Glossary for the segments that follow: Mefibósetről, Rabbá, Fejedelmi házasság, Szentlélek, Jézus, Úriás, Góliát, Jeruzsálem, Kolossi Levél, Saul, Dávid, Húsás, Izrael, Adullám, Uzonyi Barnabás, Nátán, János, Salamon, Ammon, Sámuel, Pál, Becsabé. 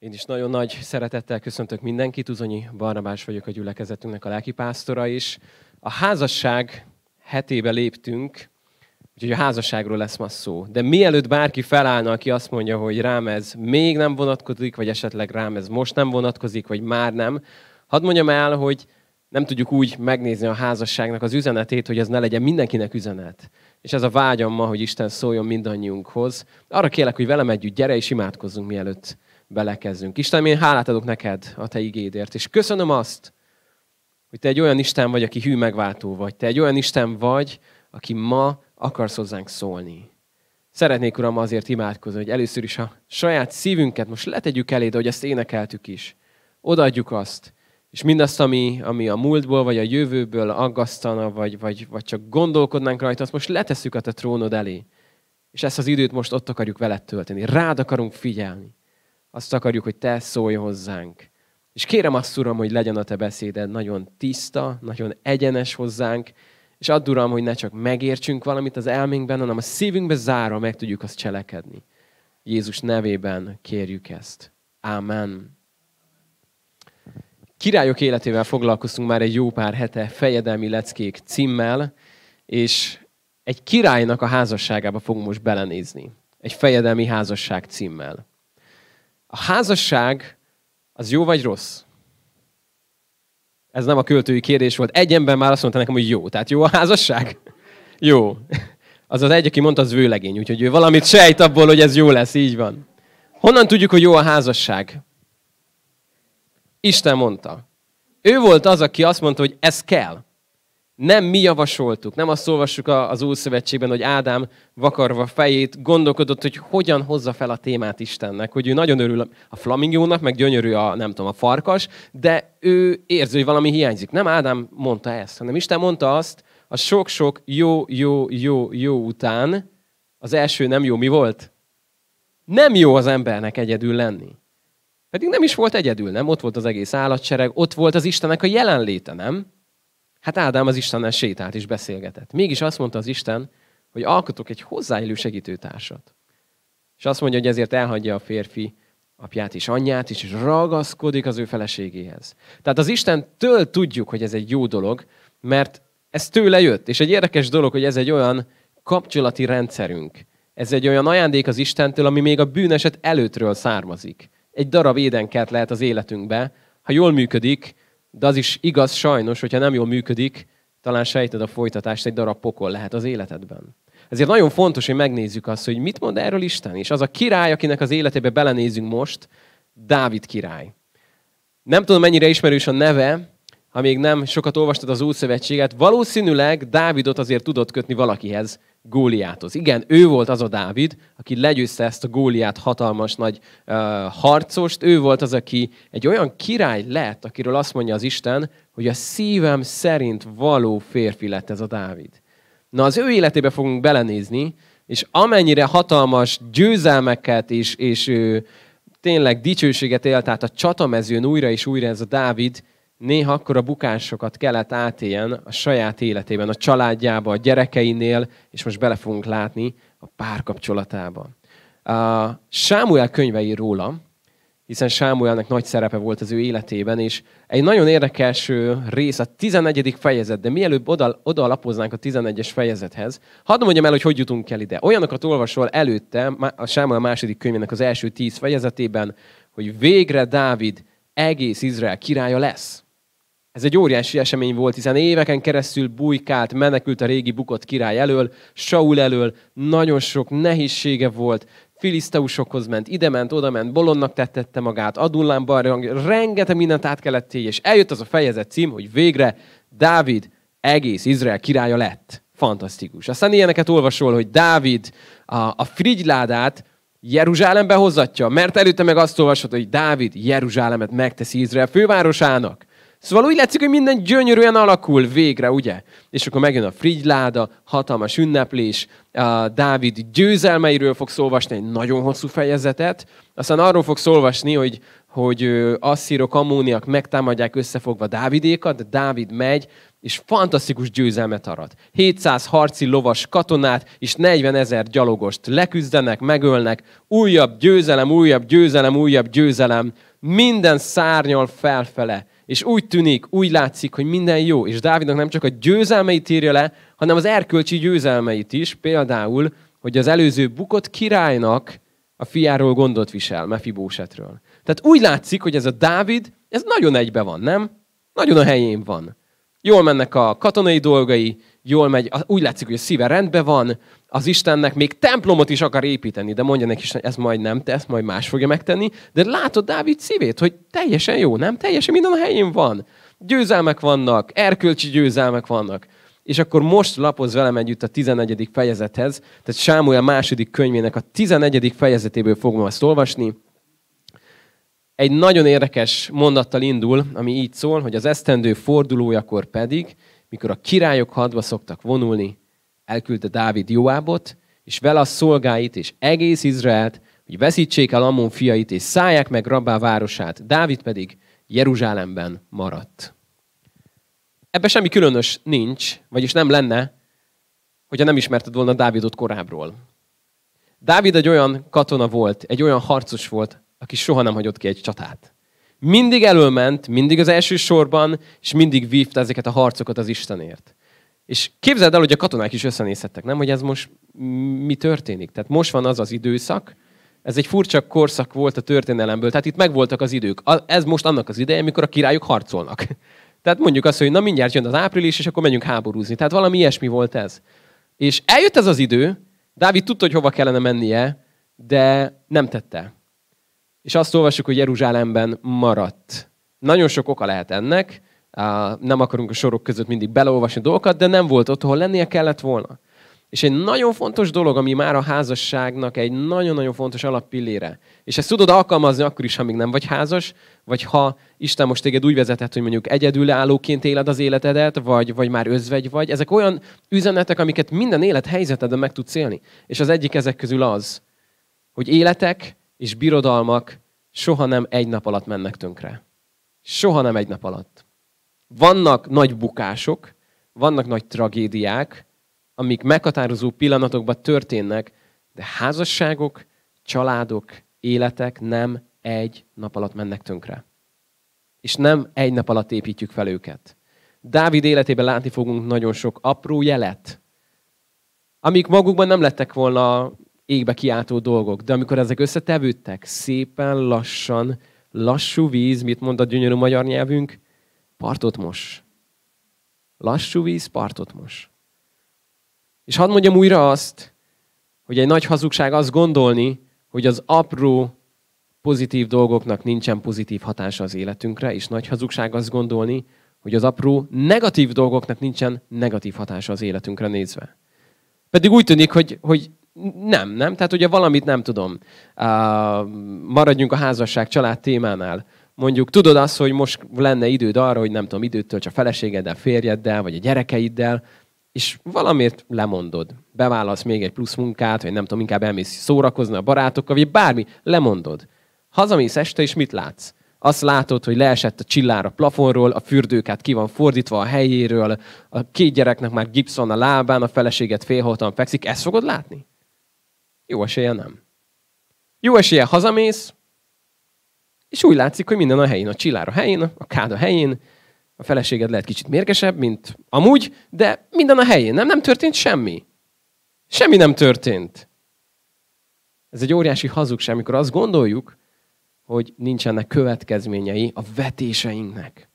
Én is nagyon nagy szeretettel köszöntök mindenkit. Uzonyi Barnabás vagyok, a gyülekezetünknek a lelkipásztora is. A házasság hetébe léptünk, úgyhogy a házasságról lesz ma szó. De mielőtt bárki felállna, aki azt mondja, hogy rám ez még nem vonatkozik, vagy esetleg rám ez most nem vonatkozik, vagy már nem, hadd mondjam el, hogy nem tudjuk úgy megnézni a házasságnak az üzenetét, hogy ez ne legyen mindenkinek üzenet. És ez a vágyam ma, hogy Isten szóljon mindannyiunkhoz. Arra kérlek, hogy velem együtt gyere és imádkozzunk, mielőtt belekezdünk. Istenem, én hálát adok neked a te igédért, és köszönöm azt, hogy te egy olyan Isten vagy, aki hű megváltó vagy. Te egy olyan Isten vagy, aki ma akarsz hozzánk szólni. Szeretnék, Uram, azért imádkozni, hogy először is a saját szívünket most letegyük eléd, hogy ezt énekeltük is. Odaadjuk azt, és mindazt, ami a múltból, vagy a jövőből aggasztana, vagy csak gondolkodnánk rajta, azt most letesszük a te trónod elé. És ezt az időt most ott akarjuk veled tölteni. Rád akarunk figyelni. Azt akarjuk, hogy te szólj hozzánk. És kérem azt, Uram, hogy legyen a te beszéded nagyon tiszta, nagyon egyenes hozzánk, és add, Uram, hogy ne csak megértsünk valamit az elménkben, hanem a szívünkbe zárva meg tudjuk azt cselekedni. Jézus nevében kérjük ezt. Ámen. Királyok életével foglalkoztunk már egy jó pár hete Fejedelmi leckék címmel, és egy királynak a házasságába fogunk most belenézni. Egy fejedelmi házasság címmel. A házasság az jó vagy rossz? Ez nem a költői kérdés volt. Egy ember már azt mondta nekem, hogy jó. Tehát jó a házasság? Jó. Az az egy, aki mondta, az vőlegény. Úgyhogy ő valamit sejt abból, hogy ez jó lesz. Így van. Honnan tudjuk, hogy jó a házasság? Isten mondta. Ő volt az, aki azt mondta, hogy ez kell. Nem mi javasoltuk. Nem azt olvassuk az Ószövetségben, hogy Ádám vakarva fejét gondolkodott, hogy hogyan hozza fel a témát Istennek. Hogy ő nagyon örül a flamingónak, meg gyönyörű a, nem tudom, a farkas, de ő érzi, hogy valami hiányzik. Nem Ádám mondta ezt, hanem Isten mondta azt, a sok-sok jó után az első nem jó mi volt? Nem jó az embernek egyedül lenni. Pedig nem is volt egyedül, nem? Ott volt az egész állatsereg, ott volt az Istennek a jelenléte, nem? Hát Ádám az Istennel sétált és beszélgetett. Mégis azt mondta az Isten, hogy alkotok egy hozzáillő segítőtársat. És azt mondja, hogy ezért elhagyja a férfi apját és anyját is, és ragaszkodik az ő feleségéhez. Tehát az Istentől tudjuk, hogy ez egy jó dolog, mert ez tőle jött. És egy érdekes dolog, hogy ez egy olyan kapcsolati rendszerünk. Ez egy olyan ajándék az Istentől, ami még a bűneset előttről származik. Egy darab édenkert lehet az életünkbe, ha jól működik, de az is igaz sajnos, hogyha nem jól működik, talán sejted a folytatást, egy darab pokol lehet az életedben. Ezért nagyon fontos, hogy megnézzük azt, hogy mit mond erről Isten. És az a király, akinek az életébe belenézünk most, Dávid király. Nem tudom, mennyire ismerős a neve, ha még nem sokat olvastad az Ószövetséget, valószínűleg Dávidot azért tudott kötni valakihez, Góliáthoz. Igen, ő volt az a Dávid, aki legyőzte ezt a Góliát hatalmas nagy harcost. Ő volt az, aki egy olyan király lett, akiről azt mondja az Isten, hogy a szívem szerint való férfi lett ez a Dávid. Na, az ő életébe fogunk belenézni, és amennyire hatalmas győzelmeket és tényleg dicsőséget élt át a csatamezőn újra és újra ez a Dávid, néha akkor a bukásokat kellett átéljen a saját életében, a családjában, a gyerekeinél, és most bele fogunk látni a párkapcsolatába. Sámuel könyve ír róla, hiszen Sámuelnek nagy szerepe volt az ő életében, és egy nagyon érdekes rész a 11. fejezet, de mielőbb oda lapoznánk a 11-es fejezethez, hadd mondjam el, hogy jutunk el ide. Olyanokat olvasol előtte, a Sámuel második könyvének az első 10 fejezetében, hogy végre Dávid egész Izrael királya lesz. Ez egy óriási esemény volt, hiszen éveken keresztül bujkált, menekült a régi bukott király elől, Saul elől, nagyon sok nehézsége volt, filiszteusokhoz ment, idement, odament, bolondnak tettette magát, Adullám barlang, rengeteg mindent át kellett tégy, és eljött az a fejezet cím, hogy végre Dávid egész Izrael királya lett. Fantasztikus. Aztán ilyeneket olvasol, hogy Dávid a frigyládát Jeruzsálembe hozzatja, mert előtte meg azt olvasod, hogy Dávid Jeruzsálemet megteszi Izrael fővárosának. Szóval úgy látszik, hogy minden gyönyörűen alakul végre, ugye? És akkor megjön a frigyláda, hatalmas ünneplés, Dávid győzelmeiről fogsz olvasni egy nagyon hosszú fejezetet, aztán arról fogsz olvasni, hogy, hogy asszírok, ammóniak megtámadják összefogva Dávidékat, de Dávid megy, és fantasztikus győzelmet arat. 700 harci lovas katonát és 40 000 gyalogost leküzdenek, megölnek, újabb győzelem, újabb győzelem, újabb győzelem, minden szárnyal felfele, és úgy tűnik, úgy látszik, hogy minden jó, és Dávidnak nem csak a győzelmeit írja le, hanem az erkölcsi győzelmeit is, például, hogy az előző bukott királynak a fiáról gondot visel, Mefibósetről. Tehát úgy látszik, hogy ez a Dávid, ez nagyon egybe van, nem? Nagyon a helyén van. Jól mennek a katonai dolgai, jól megy, úgy látszik, hogy a szíve rendben van, az Istennek még templomot is akar építeni, de mondja neki, ez majd nem te, ezt majd más fogja megtenni, de látod Dávid szívét, hogy teljesen jó, nem? Teljesen minden a helyén van. Győzelmek vannak, erkölcsi győzelmek vannak. És akkor most lapoz velem együtt a 11. fejezethez, tehát Sámuel második könyvének a 11. fejezetéből fogom azt olvasni. Egy nagyon érdekes mondattal indul, ami így szól, hogy az esztendő fordulójakor pedig, mikor a királyok hadba szoktak vonulni, elküldte Dávid Joábot, és vele a szolgáit és egész Izraelt, hogy veszítsék el Ammon fiait, és szállják meg Rabbá városát. Dávid pedig Jeruzsálemben maradt. Ebben semmi különös nincs, vagyis nem lenne, hogyha nem ismerted volna Dávidot korábbról. Dávid egy olyan katona volt, egy olyan harcos volt, aki soha nem hagyott ki egy csatát. Mindig elölment, mindig az első sorban, és mindig vívta ezeket a harcokat az Istenért. És képzeld el, hogy a katonák is összenézhettek, nem? Hogy ez most mi történik. Tehát most van az az időszak, ez egy furcsa korszak volt a történelemből, tehát itt megvoltak az idők. Ez most annak az ideje, amikor a királyok harcolnak. Tehát mondjuk azt, hogy na mindjárt jön az április, és akkor menjünk háborúzni. Tehát valami ilyesmi volt ez. És eljött ez az idő, Dávid tudta, hogy hova kellene mennie, de nem tette. És azt olvassuk, hogy Jeruzsálemben maradt. Nagyon sok oka lehet ennek, nem akarunk a sorok között mindig beleolvasni dolgokat, de nem volt ott, ahol lennie kellett volna. És egy nagyon fontos dolog, ami már a házasságnak egy nagyon-nagyon fontos alappillére. És ezt tudod alkalmazni akkor is, ha még nem vagy házas, vagy ha Isten most téged úgy vezetett, hogy mondjuk egyedülállóként éled az életedet, vagy már özvegy vagy. Ezek olyan üzenetek, amiket minden élethelyzetedben meg tudsz élni. És az egyik ezek közül az, hogy életek és birodalmak soha nem egy nap alatt mennek tönkre. Soha nem egy nap alatt. Vannak nagy bukások, vannak nagy tragédiák, amik meghatározó pillanatokban történnek, de házasságok, családok, életek nem egy nap alatt mennek tönkre. És nem egy nap alatt építjük fel őket. Dávid életében látni fogunk nagyon sok apró jelet, amik magukban nem lettek volna égbe kiáltó dolgok, de amikor ezek összetevődtek, szépen, lassan, lassú víz, mit mond a gyönyörű magyar nyelvünk, partot mos. Lassú víz, partot mos. És hadd mondjam újra azt, hogy egy nagy hazugság azt gondolni, hogy az apró pozitív dolgoknak nincsen pozitív hatása az életünkre, és nagy hazugság azt gondolni, hogy az apró negatív dolgoknak nincsen negatív hatása az életünkre nézve. Pedig úgy tűnik, hogy nem. Tehát ugye valamit nem tudom. Maradjunk a házasság család témánál. Mondjuk tudod azt, hogy most lenne időd arra, hogy nem tudom, időt tölts a feleségeddel, férjeddel, vagy a gyerekeiddel, és valamiért lemondod. Beválasz még egy plusz munkát, vagy nem tudom, inkább elmész szórakozni a barátokkal, vagy bármi, lemondod. Hazamész este, és mit látsz? Azt látod, hogy leesett a csillár a plafonról, a fürdőkát ki van fordítva a helyéről, a két gyereknek már gipsz van a lábán, a feleséget félholtan fekszik. Ezt fogod látni? Jó esélye nem. Jó esélye hazamész, és úgy látszik, hogy minden a helyén, a csillár a helyén, a kád a helyén, a feleséged lehet kicsit mérgesebb, mint amúgy, de minden a helyén. Nem történt semmi. Semmi nem történt. Ez egy óriási hazugság, amikor azt gondoljuk, hogy nincsenek következményei a vetéseinknek.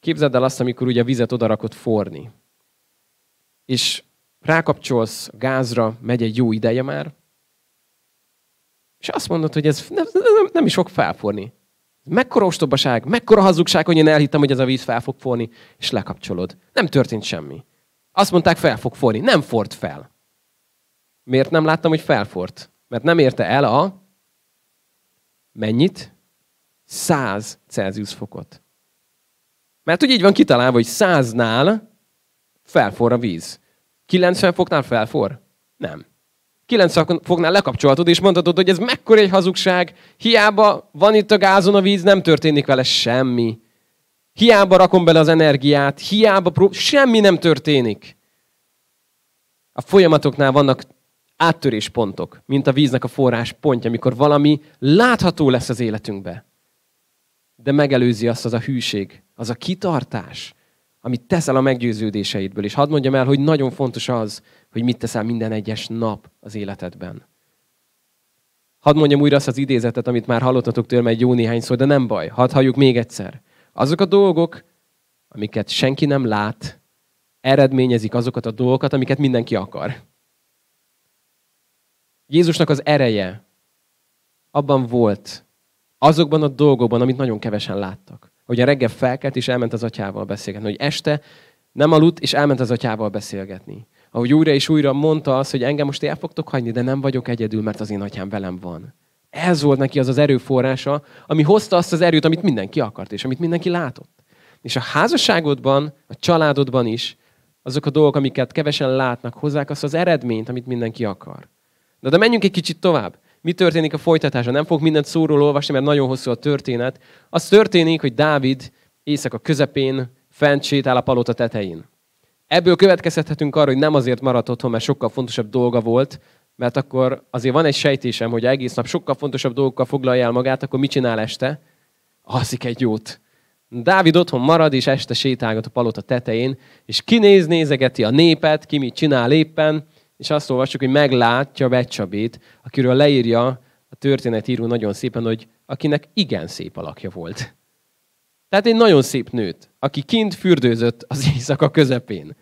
Képzeld el azt, amikor ugye a vizet odarakod forni. És rákapcsolsz gázra, megy egy jó ideje már, és azt mondod, hogy ez nem is fog felforni. Mekkora ostobaság, mekkora hazugság, hogy én elhittem, hogy ez a víz fel fog forni, és lekapcsolod. Nem történt semmi. Azt mondták, fel fog forni. Nem ford fel. Miért nem láttam, hogy felfort? Mert nem érte el a mennyit? 100 Celsius fokot. Mert úgy így van kitalálva, hogy 100-nál felforr a víz. 90 foknál felforr? Nem. 9 foknál lekapcsolhatod, és mondhatod, hogy ez mekkora egy hazugság, hiába van itt a gázon a víz, nem történik vele semmi. Hiába rakom bele az energiát, hiába semmi nem történik. A folyamatoknál vannak áttöréspontok, mint a víznek a forráspontja, amikor valami látható lesz az életünkbe. De megelőzi azt az a hűség, az a kitartás, amit teszel a meggyőződéseidből. És hadd mondjam el, hogy nagyon fontos az, hogy mit teszel minden egyes nap az életedben. Hadd mondjam újra azt az idézetet, amit már hallottatok tőlem egy jó néhányszor, de nem baj, hadd halljuk még egyszer. Azok a dolgok, amiket senki nem lát, eredményezik azokat a dolgokat, amiket mindenki akar. Jézusnak az ereje abban volt, azokban a dolgokban, amit nagyon kevesen láttak. Hogy a reggel felkelt és elment az atyával beszélgetni. Hogy este nem aludt és elment az atyával beszélgetni. Ahogy újra és újra mondta azt, hogy engem most el fogtok hagyni, de nem vagyok egyedül, mert az én atyám velem van. Ez volt neki az az erőforrása, ami hozta azt az erőt, amit mindenki akart és amit mindenki látott. És a házasságodban, a családodban is azok a dolgok, amiket kevesen látnak, hozzák azt az eredményt, amit mindenki akar. De menjünk egy kicsit tovább. Mi történik a folytatása? Nem fogok mindent szóról olvasni, mert nagyon hosszú a történet. Az történik, hogy Dávid éjszaka közepén fent sétál a palota tetején. Ebből következtethetünk arra, hogy nem azért maradt otthon, mert sokkal fontosabb dolga volt, mert akkor azért van egy sejtésem, hogy egész nap sokkal fontosabb dolgokkal foglalja el magát, akkor mit csinál este? Alszik egy jót. Dávid otthon marad, és este sétálgat a palota tetején, és nézegeti a népet, ki mit csinál éppen, és azt olvassuk, hogy meglátja Becsabét, akiről leírja a történetíró nagyon szépen, hogy akinek igen szép alakja volt. Tehát egy nagyon szép nőt, aki kint fürdőzött az éjszaka közepén.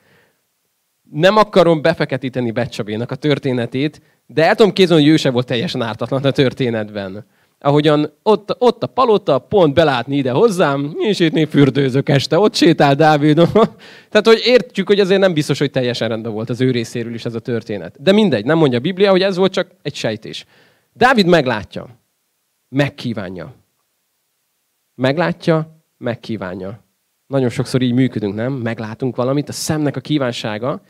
Nem akarom befeketíteni Becsabénak a történetét, de el tudom képzelni, hogy ő sem volt teljesen ártatlan a történetben. Ahogyan ott a palota, pont belátni ide hozzám, és itt én fürdőzök este, ott sétál Dávid. Tehát, hogy értjük, hogy azért nem biztos, hogy teljesen rendben volt az ő részéről is ez a történet. De mindegy, nem mondja a Biblia, hogy ez volt csak egy sejtés. Dávid meglátja, megkívánja. Meglátja, megkívánja. Nagyon sokszor így működünk, nem? Meglátunk valamit, a szemnek a kívánsága,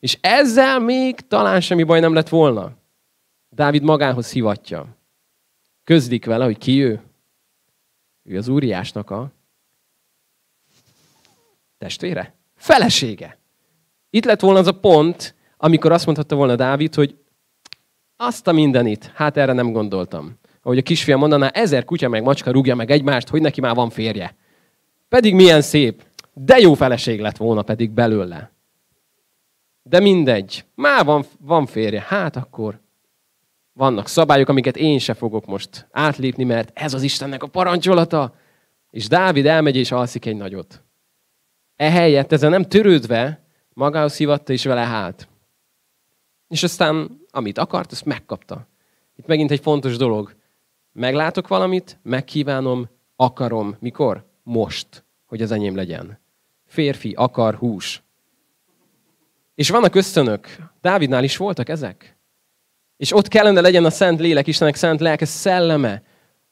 és ezzel még talán semmi baj nem lett volna. Dávid magához hivatja. Közlik vele, hogy ki ő? Ő az Úriásnak a testvére? Felesége. Itt lett volna az a pont, amikor azt mondhatta volna Dávid, hogy azt a mindenit, hát erre nem gondoltam. Ahogy a kisfiam mondaná, 1000 kutya meg macska rúgja meg egymást, hogy neki már van férje. Pedig milyen szép, de jó feleség lett volna pedig belőle. De mindegy, már van férje, hát akkor... Vannak szabályok, amiket én se fogok most átlépni, mert ez az Istennek a parancsolata. És Dávid elmegy és alszik egy nagyot. Ehelyett ezzel nem törődve magához hívatta és vele hált. És aztán amit akart, azt megkapta. Itt megint egy fontos dolog. Meglátok valamit, megkívánom, akarom. Mikor? Most, hogy az enyém legyen. Férfi akar hús. És vannak ösztönök. Dávidnál is voltak ezek. És ott kellene legyen a Szent Lélek, Istenek Szent Lelke szelleme,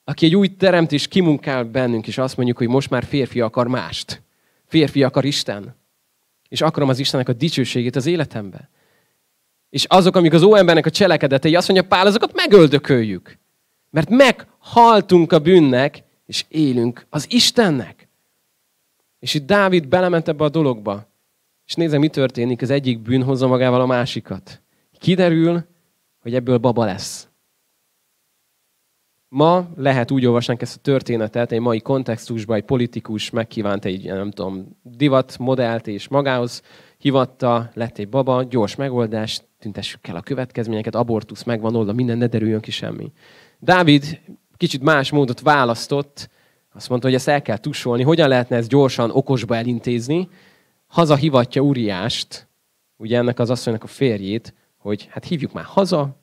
aki egy új teremtés kimunkál bennünk, és azt mondjuk, hogy most már férfi akar mást. Férfi akar Isten. És akarom az Istennek a dicsőségét az életembe. És azok, amik az óembernek a cselekedetei, azt mondja Pál, azokat megöldököljük. Mert meghaltunk a bűnnek, és élünk az Istennek. És itt Dávid belement ebbe a dologba. És nézze, mi történik, az egyik bűn hozza magával a másikat. Kiderül, hogy ebből baba lesz. Ma lehet úgy olvasnánk ezt a történetet, egy mai kontextusban egy politikus megkívánt egy, nem tudom, divatmodellt, és magához hivatta, lett egy baba, gyors megoldás, tüntessük el a következményeket, abortusz, megvan oldva, minden, ne derüljön ki semmi. Dávid kicsit más módot választott, azt mondta, hogy ezt el kell tusolni, hogyan lehetne ezt gyorsan, okosba elintézni. Haza hivatja Úriást, ugye ennek az asszonynak a férjét, hogy hát hívjuk már haza,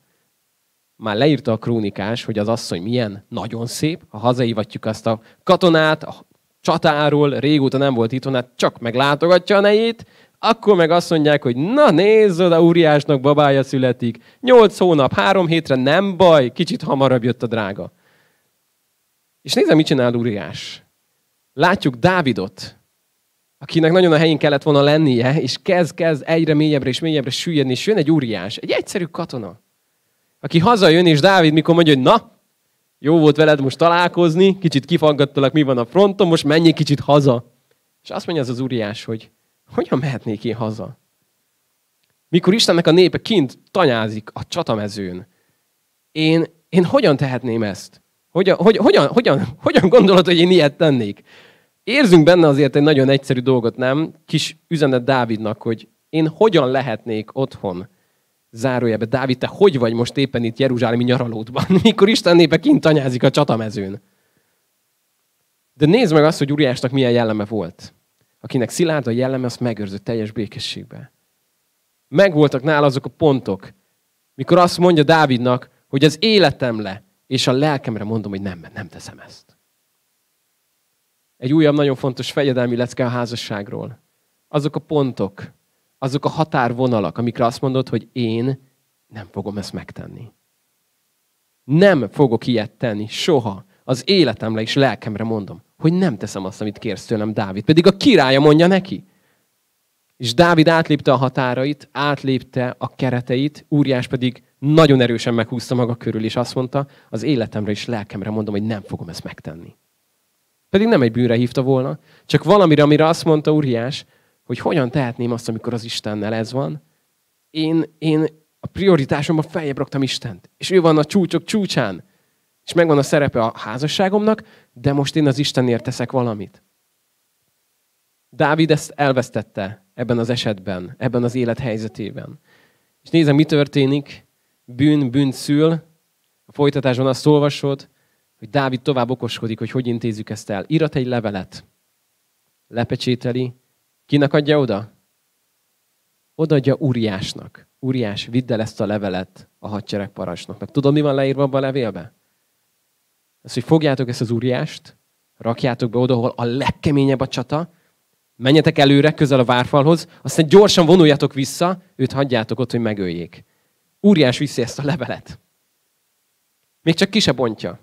már leírta a krónikás, hogy az asszony milyen nagyon szép, ha hazahivatjuk azt a katonát, a csatáról, régóta nem volt itthon, csak meglátogatja a nejét, akkor meg azt mondják, hogy na nézd, a Úriásnak babája születik, 8 hónap, 3 hétre, nem baj, kicsit hamarabb jött a drága. És nézem, mit csinál Úriás. Látjuk Dávidot, akinek nagyon a helyén kellett volna lennie, és kezd egyre mélyebbre és mélyebbre süllyedni, és jön egy Úriás, egy egyszerű katona, aki hazajön, és Dávid mikor mondja, hogy na, jó volt veled most találkozni, kicsit kifaggattalak, mi van a fronton, most menjél kicsit haza. És azt mondja ez az Úriás, hogy hogyan mehetnék én haza? Mikor Istennek a népe kint tanyázik a csatamezőn, én hogyan tehetném ezt? Hogyan gondolod, hogy én ilyet tennék? Érzünk benne azért egy nagyon egyszerű dolgot, nem? Kis üzenet Dávidnak, hogy én hogyan lehetnék otthon? Zárójelbe, Dávid, te hogy vagy most éppen itt jeruzsálemi nyaralódban, mikor Isten népe kint tanyázik a csatamezőn? De nézd meg azt, hogy Úriásnak milyen jelleme volt. Akinek szilárd a jelleme, azt megőrzött teljes békességbe. Megvoltak nála azok a pontok, mikor azt mondja Dávidnak, hogy az életemre és a lelkemre mondom, hogy nem teszem ezt. Egy újabb nagyon fontos fejedelmi lecke a házasságról. Azok a pontok, azok a határvonalak, amikre azt mondod, hogy én nem fogom ezt megtenni. Nem fogok ilyet tenni, soha. Az életemre és lelkemre mondom, hogy nem teszem azt, amit kérsz tőlem, Dávid. Pedig a királya mondja neki. És Dávid átlépte a határait, átlépte a kereteit, Úriás pedig nagyon erősen meghúzta maga körül, és azt mondta, az életemre és lelkemre mondom, hogy nem fogom ezt megtenni. Pedig nem egy bűnre hívta volna, csak valamire, amire azt mondta Úriás, hogy hogyan tehetném azt, amikor az Istennel ez van. Én a prioritásomban feljebb raktam Istent, és ő van a csúcsok csúcsán, és megvan a szerepe a házasságomnak, de most én az Istenért teszek valamit. Dávid ezt elvesztette ebben az esetben, ebben az élethelyzetében. És nézem, mi történik, bűn bűnt szül, a folytatásban azt olvasod, hogy Dávid tovább okoskodik, hogy hogy intézzük ezt el. Írat egy levelet, lepecsételi, kinek adja oda? Odaadja Úriásnak. Úriás, vidd el ezt a levelet a hadseregparancsnoknak. Meg tudod, mi van leírva abban a levélben? Ezt, hogy fogjátok ezt az Úriást, rakjátok be oda, ahol a legkeményebb a csata, menjetek előre, közel a várfalhoz, aztán gyorsan vonuljatok vissza, őt hagyjátok ott, hogy megöljék. Úriás viszi ezt a levelet. Még csak ki se bontja,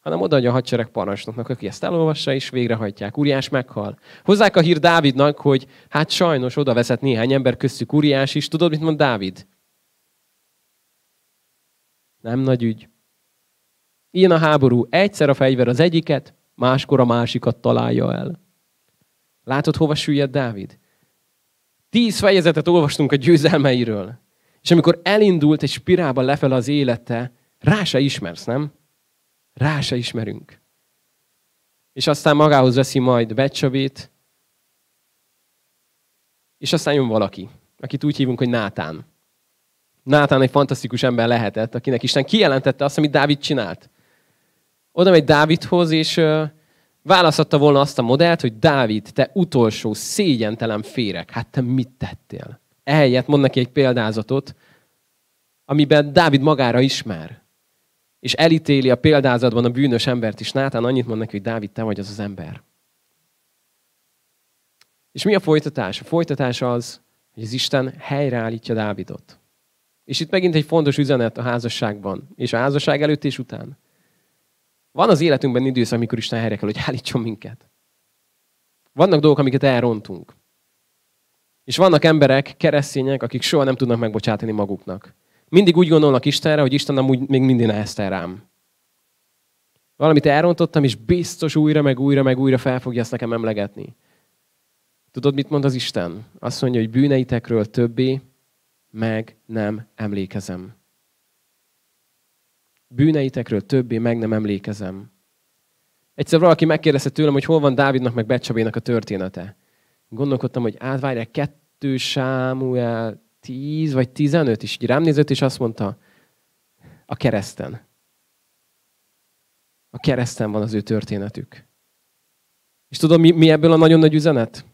hanem odaadja a hadsereg parancsnoknak, aki ezt elolvassa, és végrehajtják. Úriás meghal. Hozzák a hír Dávidnak, hogy hát sajnos oda veszett néhány ember, köztük Úriás is. Tudod, mit mond Dávid? Nem nagy ügy. Ilyen a háború. Egyszer a fegyver az egyiket, máskor a másikat találja el. Látod, hova süllyed Dávid? 10 fejezetet olvastunk a győzelmeiről. És amikor elindult egy spirálba lefelé az élete, rá se ismersz, nem? Rá se ismerünk. És aztán magához veszi majd Becsabét, és aztán jön valaki, akit úgy hívunk, hogy Nátán. Nátán egy fantasztikus ember lehetett, akinek Isten kijelentette azt, amit Dávid csinált. Oda megy Dávidhoz, és választotta volna azt a modellt, hogy Dávid, te utolsó, szégyentelen féreg, hát te mit tettél? Ehelyett mond neki egy példázatot, amiben Dávid magára ismer. És elítéli a példázatban a bűnös embert is. Nátán annyit mond neki, hogy Dávid, te vagy az az ember. És mi a folytatás? A folytatás az, hogy az Isten helyreállítja Dávidot. És itt megint egy fontos üzenet a házasságban, és a házasság előtt és után. Van az életünkben időszak, amikor Isten helyre kell, hogy állítson minket. Vannak dolgok, amiket elrontunk. És vannak emberek, keresztények, akik soha nem tudnak megbocsátani maguknak. Mindig úgy gondolnak Istenre, hogy Isten amúgy még mindig neheztel rám. Valamit elrontottam, és biztos újra fel fogja ezt nekem emlegetni. Tudod, mit mond az Isten? Azt mondja, hogy bűneitekről többé meg nem emlékezem. Bűneitekről többé meg nem emlékezem. Egyszer valaki megkérdezte tőlem, hogy hol van Dávidnak meg Becsabénak a története. Gondolkodtam, hogy várjál, 2 Sámuel 10 vagy 15 is. Így rám nézett, és azt mondta, a kereszten. A kereszten van az ő történetük. És tudod, mi ebből a nagyon nagy üzenet?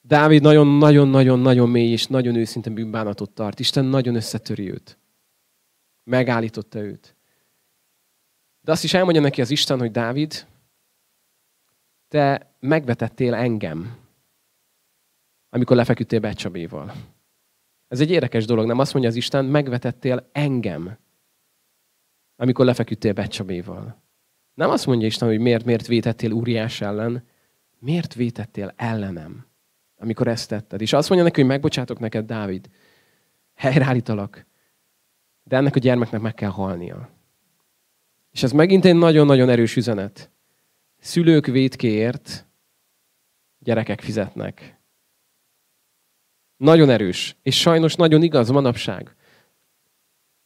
Dávid nagyon-nagyon-nagyon-nagyon mély és nagyon őszinte bűnbánatot tart. Isten nagyon összetöri őt. Megállította őt. De azt is elmondja neki az Isten, hogy Dávid, te megvetettél engem, amikor lefeküdtél Becsabéval. Ez egy érdekes dolog, nem? Azt mondja az Isten, megvetettél engem, amikor lefeküdtél Becsabéval. Nem azt mondja Isten, hogy miért vétettél Úriás ellen, miért vétettél ellenem, amikor ezt tetted. És azt mondja neki, hogy megbocsátok neked, Dávid, helyreállítalak. de ennek a gyermeknek meg kell halnia. És ez megint egy nagyon-nagyon erős üzenet. Szülők vétkéért gyerekek fizetnek. Nagyon erős, és sajnos nagyon igaz manapság.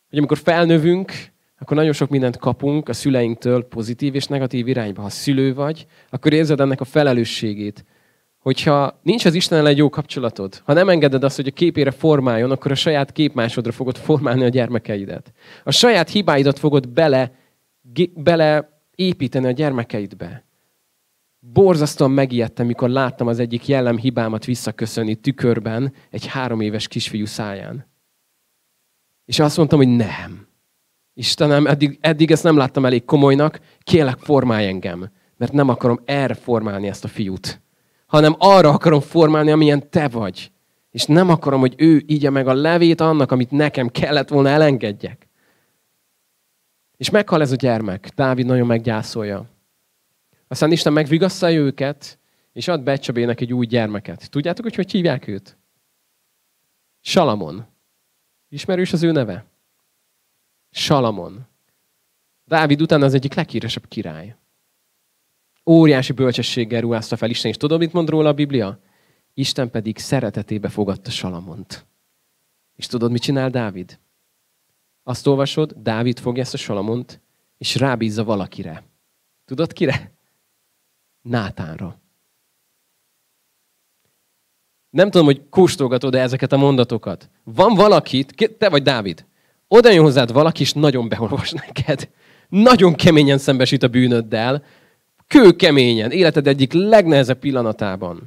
Hogy amikor felnövünk, akkor nagyon sok mindent kapunk a szüleinktől pozitív és negatív irányba. Ha szülő vagy, akkor érzed ennek a felelősségét. Hogyha nincs az Istennel egy jó kapcsolatod, ha nem engeded azt, hogy a képére formáljon, akkor a saját képmásodra fogod formálni a gyermekeidet. A saját hibáidat fogod beleépíteni a gyermekeidbe. Borzasztóan megijedtem, mikor láttam az egyik jellemhibámat visszaköszönni tükörben egy 3 éves kisfiú száján. És azt mondtam, hogy nem. Istenem, eddig ezt nem láttam elég komolynak, kérlek formálj engem, mert nem akarom erre formálni ezt a fiút, hanem arra akarom formálni, amilyen te vagy. És nem akarom, hogy ő igye meg a levét annak, amit nekem kellett volna elengedjek. És meghal ez a gyermek. Dávid nagyon meggyászolja. Aztán Isten megvigasztalja őket, és ad Becsabének egy új gyermeket. Tudjátok, hogy hívják őt? Salamon. Ismerős az ő neve? Salamon. Dávid után az egyik leghíresebb király. Óriási bölcsességgel ruházta fel Isten, és tudod, mit mond róla a Biblia? Isten pedig szeretetébe fogadta Salamont. És tudod, mit csinál Dávid? Azt olvasod, Dávid fogja ezt a Salamont, és rábízza valakire. Tudod, kire? Nátánra. Nem tudom, hogy kóstolgatod-e ezeket a mondatokat. Van valaki, te vagy Dávid, oda jön hozzád valaki, és nagyon beolvas neked. Nagyon keményen szembesít a bűnöddel. Kőkeményen, életed egyik legnehezebb pillanatában.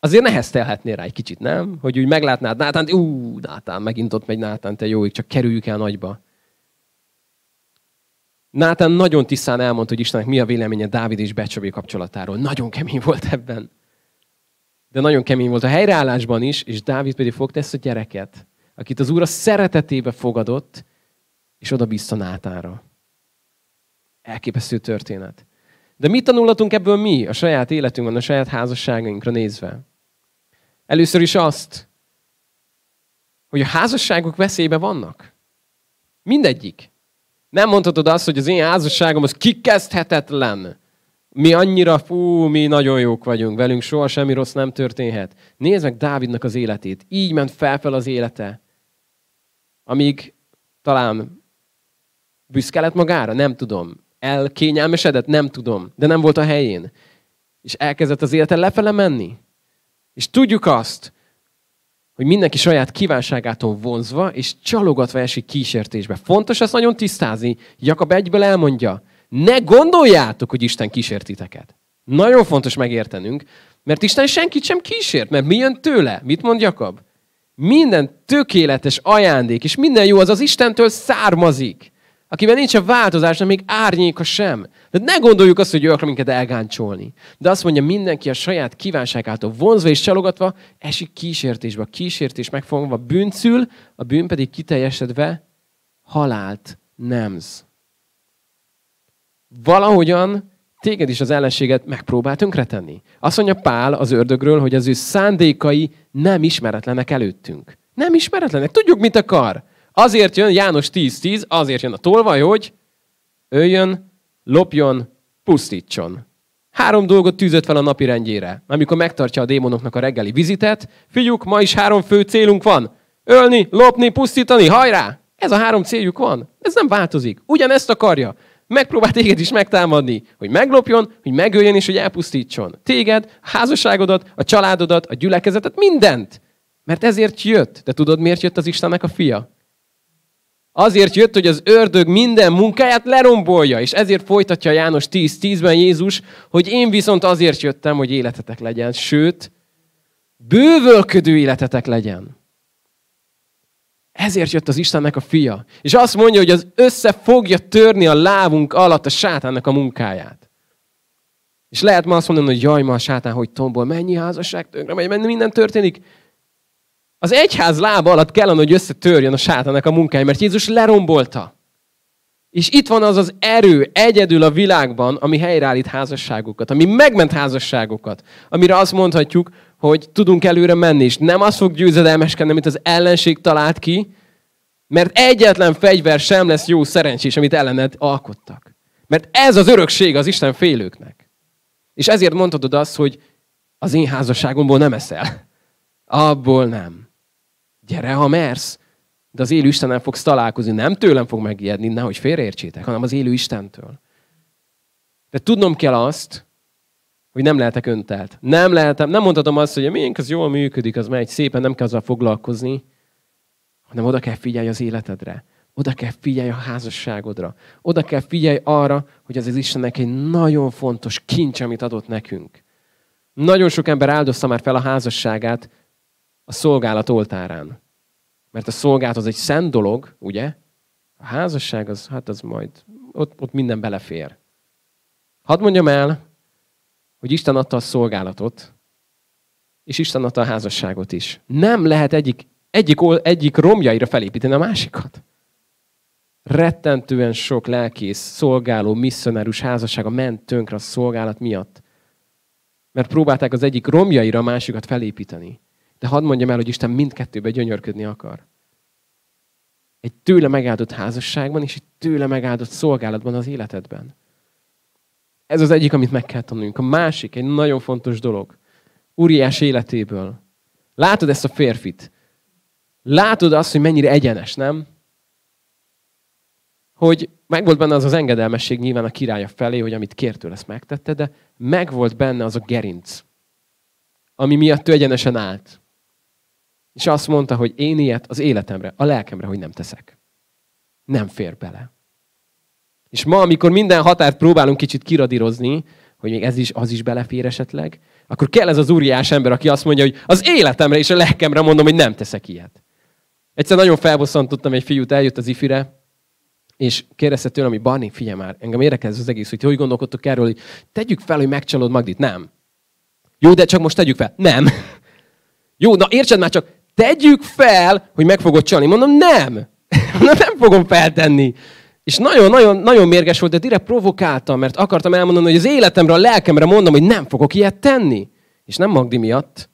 Azért neheztelhetnél rá egy kicsit, nem? Hogy úgy meglátnád Nátánt, Nátán, megint ott megy Nátán, te jóig, csak kerüljük el nagyba. Nátán nagyon tisztán elmondta, hogy Istennek mi a véleménye Dávid és Becsabé kapcsolatáról. Nagyon kemény volt ebben. De nagyon kemény volt a helyreállásban is, és Dávid pedig fogta ezt a gyereket, akit az Úr a szeretetébe fogadott, és oda bízta Nátánra. Elképesztő történet. De mit tanulhatunk ebből mi a saját életünkben, a saját házasságainkra nézve? Először is azt, hogy a házasságok veszélyben vannak. Mindegyik. Nem mondhatod azt, hogy az én házasságom az kikezdhetetlen. Mi annyira, mi nagyon jók vagyunk, velünk soha semmi rossz nem történhet. Nézd meg Dávidnak az életét. Így ment felfel az élete. Amíg talán büszke lett magára, nem tudom. Elkényelmesedett? Nem tudom, de nem volt a helyén. És elkezdett az életen lefele menni. És tudjuk azt, hogy mindenki saját kívánságától vonzva és csalogatva esik kísértésbe. Fontos ezt nagyon tisztázni. Jakab 1-ből elmondja, ne gondoljátok, hogy Isten kísért titeket. Nagyon fontos megértenünk, mert Isten senkit sem kísért, mert mi jön tőle? Mit mond Jakab? Minden tökéletes ajándék, és minden jó az az Istentől származik, akiben nincs a változás, nem még árnyéka sem. De ne gondoljuk azt, hogy ő akar minket elgáncsolni. De azt mondja, mindenki a saját kívánságától vonzva és csalogatva esik kísértésbe. A kísértés megfogva bűncül, a bűn pedig kiteljesedve halált nemz. Valahogyan téged is az ellenséget megpróbál tönkretenni. Azt mondja Pál az ördögről, hogy az ő szándékai nem ismeretlenek előttünk. Nem ismeretlenek. Tudjuk, mit akar. Azért jön, János 10:10, azért jön a tolvaj, hogy öljön, lopjon, pusztítson. 3 dolgot tűzött fel a napi rendjére. Amikor megtartja a démonoknak a reggeli vizitet, figyük, ma is 3 fő célunk van. Ölni, lopni, pusztítani, hajrá! Ez a 3 céljuk van. Ez nem változik. Ugyanezt akarja. Megpróbál téged is megtámadni, hogy meglopjon, hogy megöljön és hogy elpusztítson. Téged, a házasságodat, a családodat, a gyülekezetet, mindent. Mert ezért jött. De tudod, miért jött az Istennek a fia? Azért jött, hogy az ördög minden munkáját lerombolja, és ezért folytatja János 10:10-ben Jézus, hogy én viszont azért jöttem, hogy életetek legyen, sőt, bővölködő életetek legyen. Ezért jött az Istennek a fia, és azt mondja, hogy az össze fogja törni a lábunk alatt a sátánnak a munkáját. És lehet ma azt mondani, hogy jaj, ma a sátán hogy tombol, mennyi házasság tönkre megy, mennyi minden történik. Az egyház lába alatt kellene, hogy összetörjön a sátának a munkája, mert Jézus lerombolta. És itt van az az erő egyedül a világban, ami helyreállít házasságokat, ami megment házasságokat, amire azt mondhatjuk, hogy tudunk előre menni, és nem az fog győzedelmeskedni, amit az ellenség talált ki, Mert egyetlen fegyver sem lesz jó szerencsés, amit ellened alkottak. Mert ez az örökség az Isten félőknek. És ezért mondhatod azt, hogy az én házasságomból nem eszel. Abból nem. Gyere, ha mersz, de az élő Istennel fogsz találkozni. Nem tőlem fog megijedni, nehogy félreértsétek, hanem az élő Istentől. De tudnom kell azt, hogy nem lehetek öntelt. Nem mondhatom azt, hogy a miénk az jól működik, az megy szépen, nem kell azzal foglalkozni, hanem oda kell figyelj az életedre. Oda kell figyelj a házasságodra. Oda kell figyelj arra, hogy ez az Istennek egy nagyon fontos kincs, amit adott nekünk. Nagyon sok ember áldozta már fel a házasságát a szolgálat oltárán. Mert a szolgálat az egy szent dolog, ugye? A házasság az, hát az majd, ott minden belefér. Hadd mondjam el, hogy Isten adta a szolgálatot, és Isten adta a házasságot is. Nem lehet egyik romjaira felépíteni a másikat. Rettentően sok lelkész, szolgáló, misszionárus házassága ment tönkre a szolgálat miatt. Mert próbálták az egyik romjaira a másikat felépíteni. De hadd mondjam el, hogy Isten mindkettőbe gyönyörködni akar. Egy tőle megáldott házasságban, és egy tőle megáldott szolgálatban az életedben. Ez az egyik, amit meg kell tanuljunk. A másik, egy nagyon fontos dolog. Úriás életéből. Látod ezt a férfit? Látod azt, hogy mennyire egyenes, nem? Hogy megvolt benne az az engedelmesség nyilván a királya felé, hogy amit kértől ezt megtette, de megvolt benne az a gerinc, ami miatt ő egyenesen állt. És azt mondta, hogy én ilyet az életemre, a lelkemre, hogy nem teszek. Nem fér bele. És ma, amikor minden határt próbálunk kicsit kiradírozni, hogy még ez is, az is belefér esetleg, akkor kell ez az úriás ember, aki azt mondja, hogy az életemre és a lelkemre mondom, hogy nem teszek ilyet. Egyszer nagyon felbosszantottam egy fiút, eljött az ifire, és kérdezte tőlem, hogy Barni, figyelj már, engem érdekel ez az egész, hogy hogy gondolkodtok erről, hogy tegyük fel, hogy megcsalod Magdit. Nem. Jó, de csak most tegyük fel. Nem. Jó, na értsed már csak, tegyük fel, hogy meg fogod csalni. Mondom, nem. Nem fogom feltenni. És nagyon mérges volt, de direkt provokáltam, mert akartam elmondani, hogy az életemre, a lelkemre mondom, hogy nem fogok ilyet tenni. És nem Magdi miatt,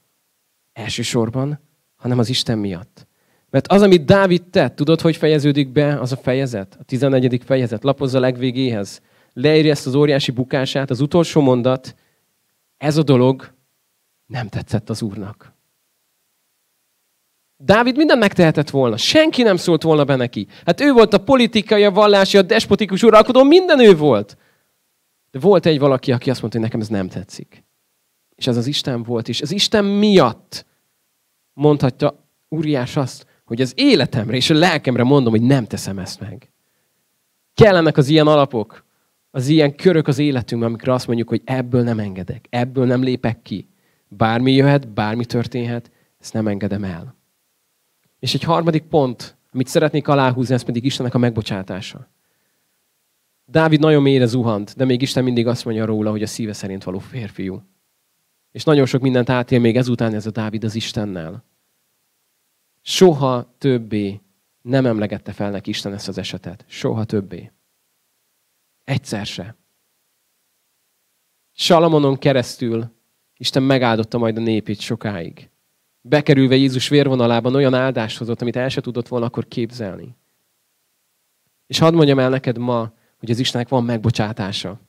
elsősorban, hanem az Isten miatt. Mert az, amit Dávid tett, tudod, hogy fejeződik be az a fejezet? A 14. fejezet, lapozz a legvégéhez. Leírja ezt az óriási bukását, az utolsó mondat, ez a dolog nem tetszett az Úrnak. Dávid mindent megtehetett volna. Senki nem szólt volna be neki. Hát ő volt a politikai, a vallási, a despotikus uralkodó, minden ő volt. De volt egy valaki, aki azt mondta, hogy nekem ez nem tetszik. És ez az Isten volt is. Az Isten miatt mondhatja Úriás azt, hogy az életemre és a lelkemre mondom, hogy nem teszem ezt meg. Kellenek az ilyen alapok, az ilyen körök az életünkben, amikor azt mondjuk, hogy ebből nem engedek, ebből nem lépek ki. Bármi jöhet, bármi történhet, ezt nem engedem el. És egy harmadik pont, amit szeretnék aláhúzni, ez pedig Istennek a megbocsátása. Dávid nagyon mélyre zuhant, de még Isten mindig azt mondja róla, hogy a szíve szerint való férfiú. És nagyon sok mindent átél még ezután ez a Dávid az Istennel. Soha többé nem emlegette fel neki Isten ezt az esetet. Soha többé. Egyszer se. Salamonon keresztül Isten megáldotta majd a népét sokáig. Bekerülve Jézus vérvonalában olyan áldást hozott, amit el se tudott volna akkor képzelni. És hadd mondjam el neked ma, hogy az Istennek van megbocsátása.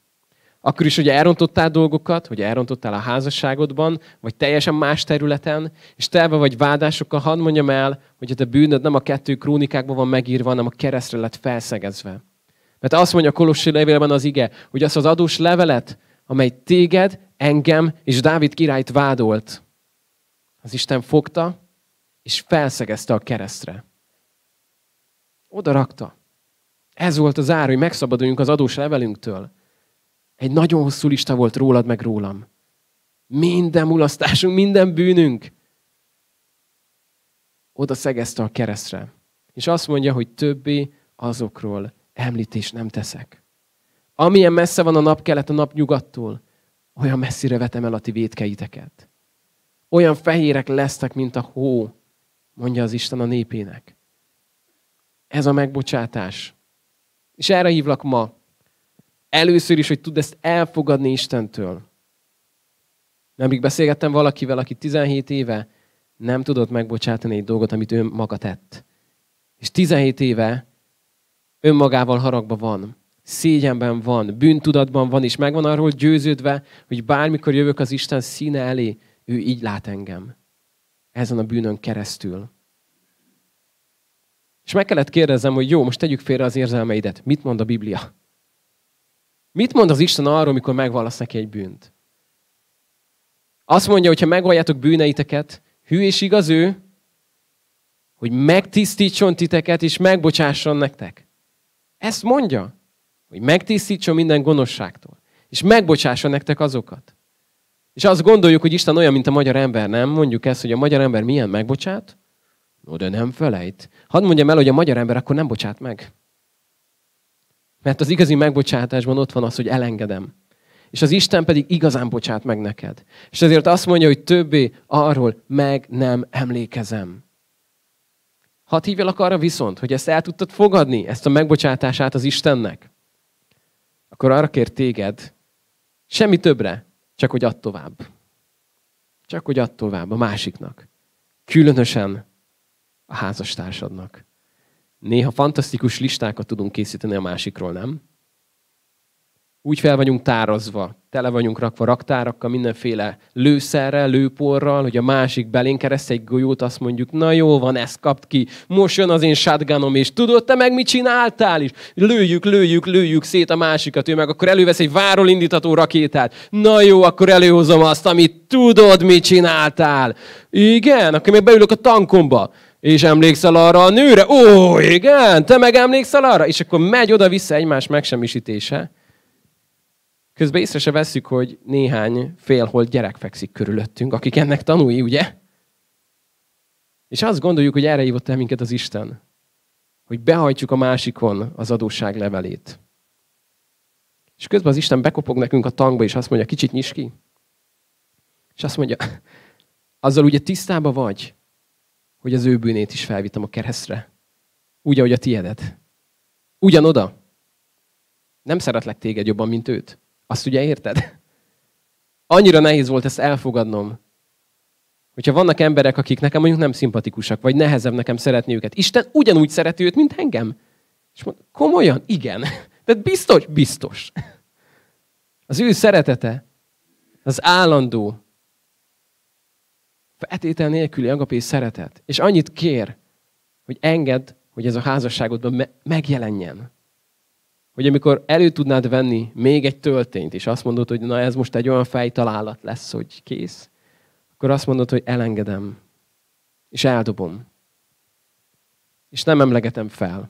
Akkor is, hogy elrontottál dolgokat, hogy elrontottál a házasságodban, vagy teljesen más területen, és telve vagy vádásokkal, hadd mondjam el, hogy a te bűnöd nem a 2 Krónikákban van megírva, hanem a keresztre lett felszegezve. Mert azt mondja a Kolossi Levélben az ige, hogy az az adós levelet, amely téged, engem és Dávid királyt vádolt, az Isten fogta, és felszegezte a keresztre. Oda rakta. Ez volt az ár, hogy megszabaduljunk az adós levelünktől. Egy nagyon hosszú lista volt rólad meg rólam. Minden mulasztásunk, minden bűnünk. Oda szegezte a keresztre. És azt mondja, hogy többé azokról említést nem teszek. Amilyen messze van a napkelet a napnyugattól, olyan messzire vetem el a ti vétkeiteket. Olyan fehérek lesztek, mint a hó, mondja az Isten a népének. Ez a megbocsátás. És erre hívlak ma. Először is, hogy tudd ezt elfogadni Istentől. Nemrég beszélgettem valakivel, aki 17 éve nem tudott megbocsátani egy dolgot, amit ő maga tett. És 17 éve önmagával haragba van, szégyenben van, bűntudatban van, és megvan arról győződve, hogy bármikor jövök az Isten színe elé, ő így lát engem. Ezen a bűnön keresztül. És meg kellett kérdeznem, hogy jó, most tegyük félre az érzelmeidet. Mit mond a Biblia? Mit mond az Isten arról, mikor megvallasz neki egy bűnt? Azt mondja, hogyha megvalljátok bűneiteket, hű és igaz ő, hogy megtisztítson titeket, és megbocsásson nektek. Ezt mondja, hogy megtisztítson minden gonoszságtól, és megbocsásson nektek azokat. És azt gondoljuk, hogy Isten olyan, mint a magyar ember, nem? Mondjuk ezt, hogy a magyar ember milyen megbocsát? No, de nem felejt. Hadd mondjam el, hogy a magyar ember akkor nem bocsát meg. Mert az igazi megbocsátásban ott van az, hogy elengedem. És az Isten pedig igazán bocsát meg neked. És ezért azt mondja, hogy többé arról meg nem emlékezem. Hadd hívjalak arra viszont, hogy ezt el tudtad fogadni, ezt a megbocsátását az Istennek. Akkor arra kér téged, semmi többre, csak hogy add tovább. Csak hogy add tovább a másiknak. Különösen a házastársadnak. Néha fantasztikus listákat tudunk készíteni a másikról, nem? Úgy fel vagyunk tárazva, tele vagyunk rakva raktárakkal, mindenféle lőszerrel, lőporral, hogy a másik belén kereszt egy golyót, azt mondjuk, na jó van, ezt kapt ki, most jön az én shotgunom, és tudod te meg mit csináltál is? Lőjük szét a másikat, ő meg akkor elővesz egy váról indítató rakétát. Na jó, akkor előhozom azt, amit tudod, mit csináltál. Igen, akkor még beülök a tankomba. És emlékszel arra a nőre? Ó, igen, te meg emlékszel arra? És akkor megy oda-vissza egymás megsemmisítése. Közben észre se vesszük, hogy néhány félholt gyerek fekszik körülöttünk, akik ennek tanúi, ugye? És azt gondoljuk, hogy erre hívott el minket az Isten. Hogy behajtjuk a másikon az adósság levelét. És közben az Isten bekopog nekünk a tankba, és azt mondja, kicsit nyisd ki. És azt mondja, azzal ugye tisztában vagy, hogy az ő bűnét is felvittem a keresztre. Úgy, ahogy a tiedet. Ugyanoda. Nem szeretlek téged jobban, mint őt. Azt ugye érted? Annyira nehéz volt ezt elfogadnom. Hogyha vannak emberek, akik nekem mondjuk nem szimpatikusak, vagy nehezebb nekem szeretni őket. Isten ugyanúgy szereti őt, mint engem. És mondom, komolyan? Igen. Tehát biztos? Biztos. Az ő szeretete, az állandó, feltétel nélküli agapé szeretet. És annyit kér, hogy engedd, hogy ez a házasságodban megjelenjen. Hogy amikor elő tudnád venni még egy töltényt, és azt mondod, hogy na ez most egy olyan fejtalálat lesz, hogy kész, akkor azt mondod, hogy elengedem, és eldobom. És nem emlegetem fel.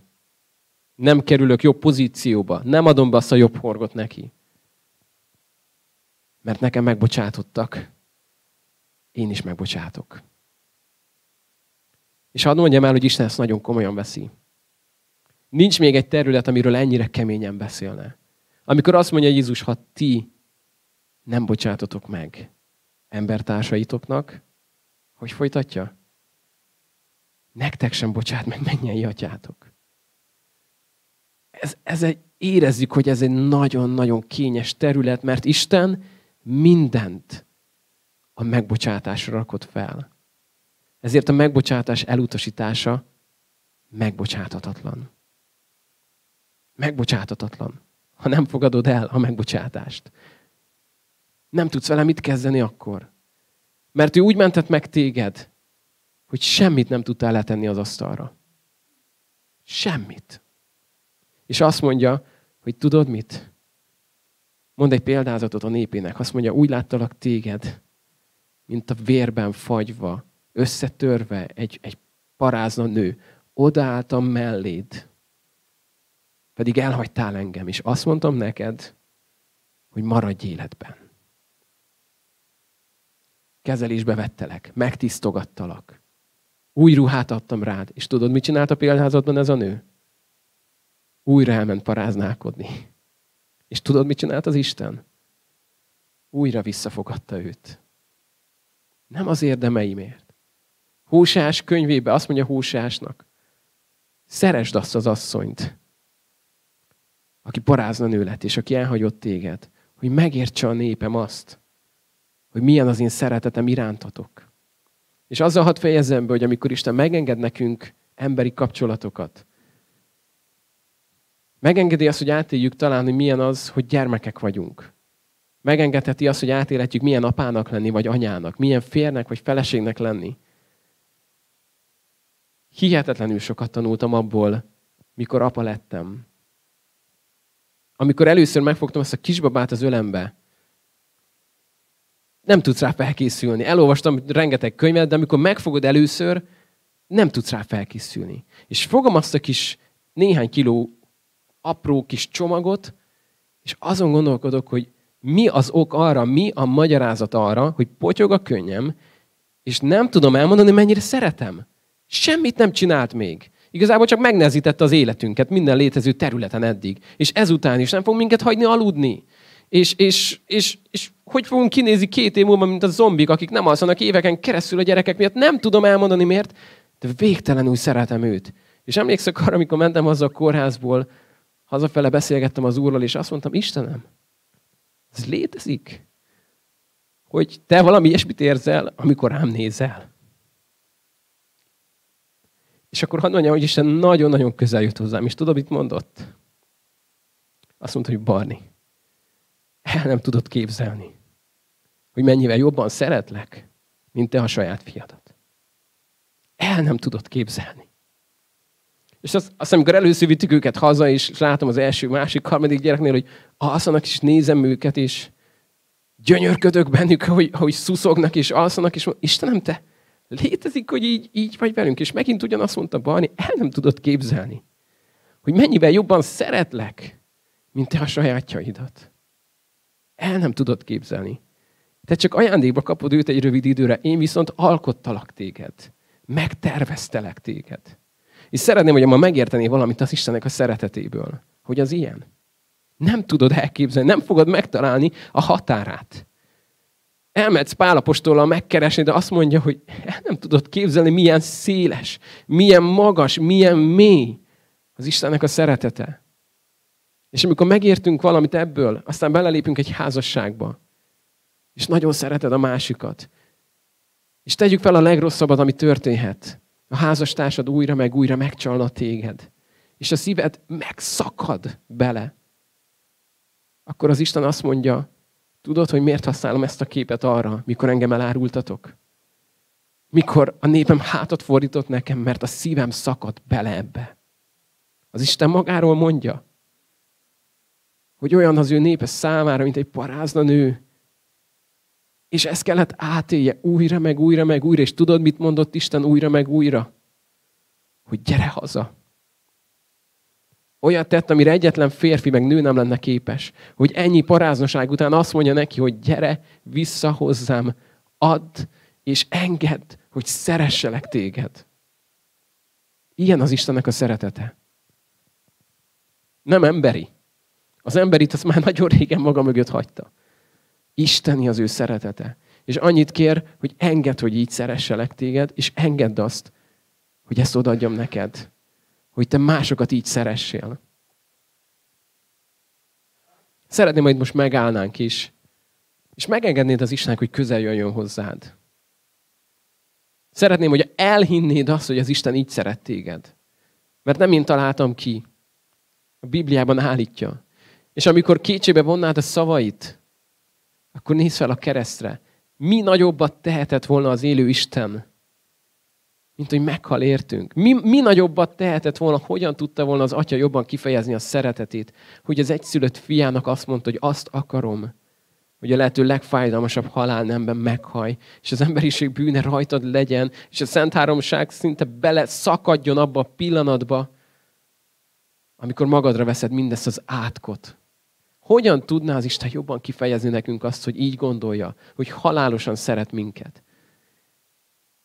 Nem kerülök jobb pozícióba. Nem adom be azt a jobb horgot neki. Mert nekem megbocsátottak. Én is megbocsátok. És hadd mondjam el, hogy Isten ezt nagyon komolyan veszi. Nincs még egy terület, amiről ennyire keményen beszélne. Amikor azt mondja Jézus, ha ti nem bocsátotok meg embertársaitoknak, hogy folytatja? Nektek sem bocsát meg mennyei atyátok. Érezzük, hogy ez egy nagyon-nagyon kényes terület, mert Isten mindent a megbocsátásra rakott fel. Ezért a megbocsátás elutasítása megbocsáthatatlan. Megbocsátatatlan, ha nem fogadod el a megbocsátást. Nem tudsz vele mit kezdeni akkor. Mert ő úgy mentett meg téged, hogy semmit nem tudtál letenni az asztalra. Semmit. És azt mondja, hogy tudod mit? Mondd egy példázatot a népének. Azt mondja, úgy láttalak téged, mint a vérben fagyva, összetörve egy parázna nő. Odaálltam melléd. Pedig elhagytál engem, és azt mondtam neked, hogy maradj életben. Kezelésbe vettelek, megtisztogattalak. Új ruhát adtam rád, és tudod, mit csinált a példázatban ez a nő? Újra elment paráználkodni. És tudod, mit csinált az Isten? Újra visszafogadta őt. Nem az érdemeimért. Húsás könyvébe azt mondja Húsásnak, szeresd azt az asszonyt, aki parázna nő lett, és aki elhagyott téged, hogy megértse a népem azt, hogy milyen az én szeretetem irántatok. És azzal hadd fejezzem be, hogy amikor Isten megenged nekünk emberi kapcsolatokat. Megengedi azt, hogy átéljük talán, hogy milyen az, hogy gyermekek vagyunk. Megengedheti azt, hogy átélhetjük, milyen apának lenni, vagy anyának, milyen férnek, vagy feleségnek lenni. Hihetetlenül sokat tanultam abból, mikor apa lettem. Amikor először megfogtam ezt a kisbabát az ölembe, nem tudsz rá felkészülni. Elolvastam rengeteg könyvet, de amikor megfogod először, nem tudsz rá felkészülni. És fogom azt a kis néhány kiló apró kis csomagot, és azon gondolkodok, hogy mi az ok arra, mi a magyarázat arra, hogy potyog a könnyem, és nem tudom elmondani, mennyire szeretem. Semmit nem csinált még. Igazából csak megnehezítette az életünket minden létező területen eddig. És ezután is nem fog minket hagyni aludni. És hogy fogunk kinézni 2 év múlva, mint a zombik, akik nem alszanak éveken keresztül a gyerekek miatt. Nem tudom elmondani miért, de végtelenül szeretem őt. És emlékszek arra, amikor mentem haza a kórházból, hazafele beszélgettem az Úrral, és azt mondtam, Istenem, ez létezik? Hogy te valami ilyesmit érzel, amikor rám nézel. És akkor hadd mondjam, hogy Isten nagyon-nagyon közel jött hozzám. És tudod, mit mondott? Azt mondta, hogy Barni, el nem tudod képzelni, hogy mennyivel jobban szeretlek, mint te a saját fiadat. El nem tudod képzelni. És azt amikor először vittük őket haza, és látom az első, másik, harmadik gyereknél, hogy alszanak, és nézem őket, és gyönyörködök bennük, hogy szuszognak, és alszanak, és mondom, Istenem, te létezik, hogy így vagy velünk. És megint ugyanazt mondta Barni, el nem tudod képzelni, hogy mennyivel jobban szeretlek, mint te a sajátjaidat. El nem tudod képzelni. Te csak ajándékba kapod őt egy rövid időre, én viszont alkottalak téged. Megterveztelek téged. És szeretném, hogy ma megértené valamit az Istennek a szeretetéből. Hogy az ilyen. Nem tudod elképzelni, nem fogod megtalálni a határát. Elmehetsz Pál apostollal megkeresni, de azt mondja, hogy el nem tudod képzelni, milyen széles, milyen magas, milyen mély az Istennek a szeretete. És amikor megértünk valamit ebből, aztán belelépünk egy házasságba, és nagyon szereted a másikat. És tegyük fel a legrosszabbat, ami történhet. A házastársad újra meg újra megcsalna téged, és a szíved megszakad bele. Akkor az Isten azt mondja, tudod, hogy miért használom ezt a képet arra, mikor engem elárultatok? Mikor a népem hátat fordított nekem, mert a szívem szakadt bele ebbe. Az Isten magáról mondja, hogy olyan az ő népe számára, mint egy parázna nő. És ezt kellett átélje újra, meg újra, meg újra. És tudod, mit mondott Isten újra, meg újra? Hogy gyere haza. Olyat tett, amire egyetlen férfi, meg nő nem lenne képes. Hogy ennyi paráznaság után azt mondja neki, hogy gyere vissza hozzám, add és engedd, hogy szeresselek téged. Ilyen az Istennek a szeretete. Nem emberi. Az emberit azt már nagyon régen maga mögött hagyta. Isteni az ő szeretete. És annyit kér, hogy engedd, hogy így szeresselek téged, és engedd azt, hogy ezt odaadjam neked. Hogy te másokat így szeressél. Szeretném, hogy most megállnánk is, és megengednéd az Istennek, hogy közel jöjjön hozzád. Szeretném, hogy elhinnéd azt, hogy az Isten így szeret téged. Mert nem én találtam ki. A Bibliában állítja. És amikor kétségbe vonnád a szavait, akkor nézz fel a keresztre. Mi nagyobbat tehetett volna az élő Isten, mint hogy meghal értünk? Mi nagyobbat tehetett volna, hogyan tudta volna az Atya jobban kifejezni a szeretetét, hogy az egyszülött fiának azt mondta, hogy azt akarom, hogy a lehető legfájdalmasabb halál nemben meghaj, és az emberiség bűne rajtad legyen, és a Szent Háromság szinte bele szakadjon abba a pillanatba, amikor magadra veszed mindezt az átkot. Hogyan tudná az Isten jobban kifejezni nekünk azt, hogy így gondolja, hogy halálosan szeret minket?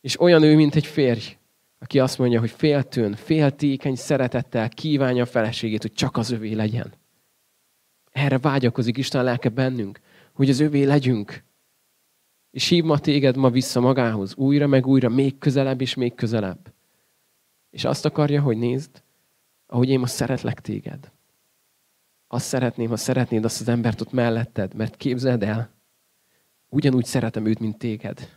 És olyan ő, mint egy férj, aki azt mondja, hogy féltőn, féltékeny szeretettel kívánja a feleségét, hogy csak az övé legyen. Erre vágyakozik Isten lelke bennünk, hogy az övé legyünk. És hív ma téged ma vissza magához, újra meg újra, még közelebb és még közelebb. És azt akarja, hogy nézd, ahogy én ma szeretlek téged. Azt szeretném, ha szeretnéd azt az embert ott melletted, mert képzeld el, ugyanúgy szeretem őt, mint téged.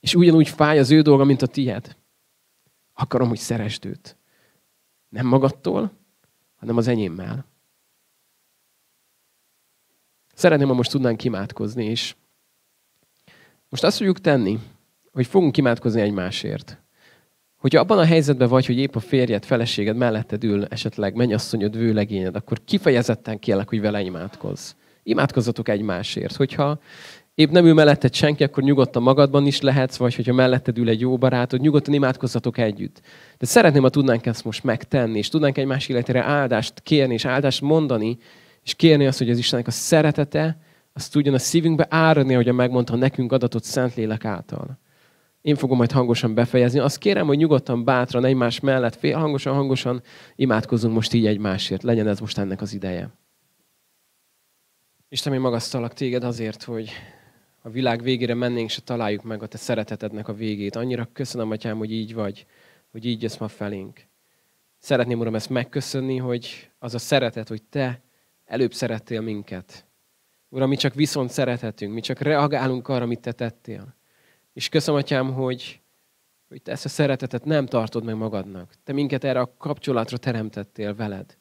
És ugyanúgy fáj az ő dolga, mint a tiéd. Akarom, hogy szeresd őt. Nem magadtól, hanem az enyémmel. Szeretném, ha most tudnánk imádkozni, és most azt fogjuk tenni, hogy fogunk imádkozni egymásért. Hogyha abban a helyzetben vagy, hogy épp a férjed, feleséged melletted ül, esetleg mennyasszonyod, vőlegényed, akkor kifejezetten kérlek, hogy vele imádkozz. Imádkozzatok egymásért. Hogyha épp nem ül melletted senki, akkor nyugodtan magadban is lehetsz, vagy hogyha melletted ül egy jó barátod, nyugodtan imádkozzatok együtt. De szeretném, ha tudnánk ezt most megtenni, és tudnánk egymás életére áldást kérni, és áldást mondani, és kérni azt, hogy az Istennek a szeretete, azt tudjon a szívünkbe áradni, ahogyan megmondta nekünk adatot Szentlélek által. Én fogom majd hangosan befejezni. Azt kérem, hogy nyugodtan, bátran, egymás mellett, hangosan imádkozzunk most így egymásért. Legyen ez most ennek az ideje. Istenem, én magasztalak téged azért, hogy a világ végére mennénk, se találjuk meg a te szeretetednek a végét. Annyira köszönöm, Atyám, hogy így vagy, hogy így jössz ma felénk. Szeretném, Uram, ezt megköszönni, hogy az a szeretet, hogy te előbb szerettél minket. Uram, mi csak viszont szerethetünk, mi csak reagálunk arra, amit te tettél. És köszönöm, Atyám, hogy te ezt a szeretetet nem tartod meg magadnak. Te minket erre a kapcsolatra teremtettél veled.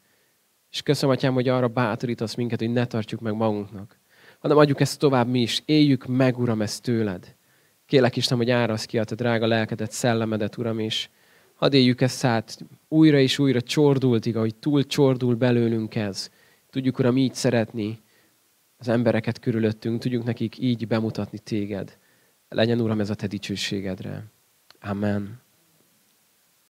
És köszönöm, Atyám, hogy arra bátorítasz minket, hogy ne tartjuk meg magunknak, hanem adjuk ezt tovább mi is. Éljük meg, Uram, ezt tőled. Kérlek, Istenem, hogy árasz ki a te drága lelkedet, szellemedet, Uram, és hadd éljük ezt át újra és újra csordultig, ahogy túl csordul belőlünk ez. Tudjuk, Uram, így szeretni az embereket körülöttünk, tudjuk nekik így bemutatni téged. Legyen, Uram, ez a te dicsőségedre. Amen.